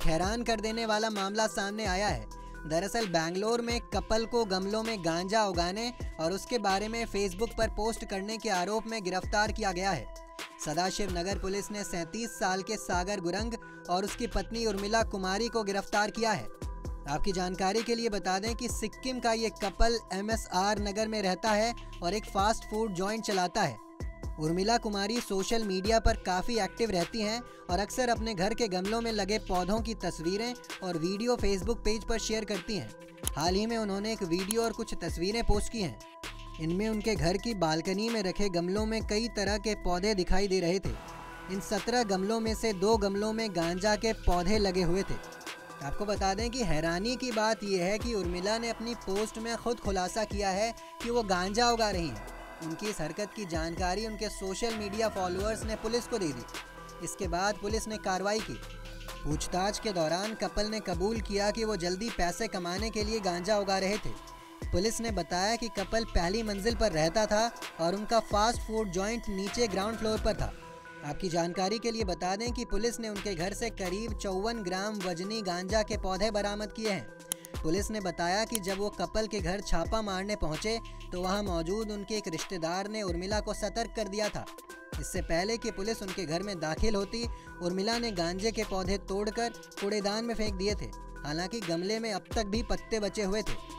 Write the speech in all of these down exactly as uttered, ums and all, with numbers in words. एक हैरान कर देने वाला मामला सामने आया है। दरअसल बैंगलोर में कपल को गमलों में गांजा उगाने और उसके बारे में फेसबुक पर पोस्ट करने के आरोप में गिरफ्तार किया गया है। सदाशिव नगर पुलिस ने सैंतीस साल के सागर गुरंग और उसकी पत्नी उर्मिला कुमारी को गिरफ्तार किया है। आपकी जानकारी के लिए बता दें कि सिक्किम का ये couple M S R Nagar में रहता है और एक फास्ट फूड जॉइंट चलाता है। उर्मिला कुमारी सोशल मीडिया पर काफ़ी एक्टिव रहती हैं और अक्सर अपने घर के गमलों में लगे पौधों की तस्वीरें और वीडियो फेसबुक पेज पर शेयर करती हैं। हाल ही में उन्होंने एक वीडियो और कुछ तस्वीरें पोस्ट की हैं। इनमें उनके घर की बालकनी में रखे गमलों में कई तरह के पौधे दिखाई दे रहे थे। इन सत्रह गमलों में से दो गमलों में गांजा के पौधे लगे हुए थे। आपको बता दें कि हैरानी की बात यह है कि उर्मिला ने अपनी पोस्ट में खुद खुलासा किया है कि वो गांजा उगा रही हैं। उनकी इस हरकत की जानकारी उनके सोशल मीडिया फॉलोअर्स ने पुलिस को दे दी। इसके बाद पुलिस ने कार्रवाई की। पूछताछ के दौरान कपल ने कबूल किया कि वो जल्दी पैसे कमाने के लिए गांजा उगा रहे थे। पुलिस ने बताया कि कपल पहली मंजिल पर रहता था और उनका फास्ट फूड जॉइंट नीचे ग्राउंड फ्लोर पर था। आपकी जानकारी के लिए बता दें कि पुलिस ने उनके घर से करीब चौवन ग्राम वजनी गांजा के पौधे बरामद किए हैं। पुलिस ने बताया कि जब वो कपल के घर छापा मारने पहुंचे तो वहां मौजूद उनके एक रिश्तेदार ने उर्मिला को सतर्क कर दिया था। इससे पहले कि पुलिस उनके घर में दाखिल होती, उर्मिला ने गांजे के पौधे तोड़कर कूड़ेदान में फेंक दिए थे। हालांकि गमले में अब तक भी पत्ते बचे हुए थे।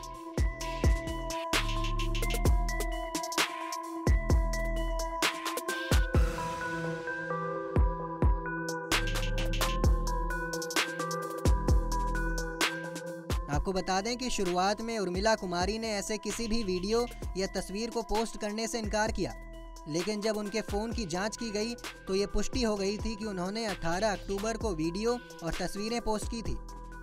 आपको बता दें कि शुरुआत में उर्मिला कुमारी ने ऐसे किसी भी वीडियो या तस्वीर को पोस्ट करने से इनकार किया, लेकिन जब उनके फ़ोन की जांच की गई तो ये पुष्टि हो गई थी कि उन्होंने अठारह अक्टूबर को वीडियो और तस्वीरें पोस्ट की थी।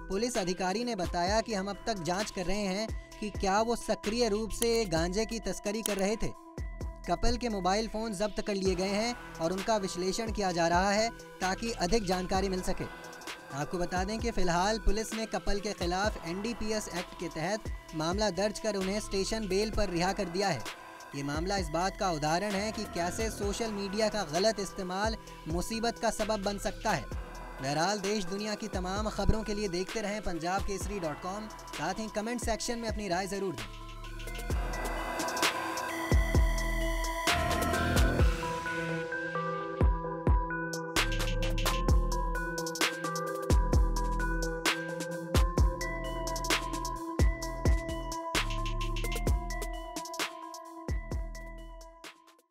पुलिस अधिकारी ने बताया कि हम अब तक जांच कर रहे हैं कि क्या वो सक्रिय रूप से गांजे की तस्करी कर रहे थे। कपल के मोबाइल फ़ोन जब्त कर लिए गए हैं और उनका विश्लेषण किया जा रहा है ताकि अधिक जानकारी मिल सके। आपको बता दें कि फिलहाल पुलिस ने कपल के खिलाफ N D P S act के तहत मामला दर्ज कर उन्हें स्टेशन बेल पर रिहा कर दिया है। ये मामला इस बात का उदाहरण है कि कैसे सोशल मीडिया का गलत इस्तेमाल मुसीबत का सबब बन सकता है। बहरहाल, देश दुनिया की तमाम खबरों के लिए देखते रहें पंजाब केसरी डॉट कॉम। साथ ही कमेंट सेक्शन में अपनी राय ज़रूर दें।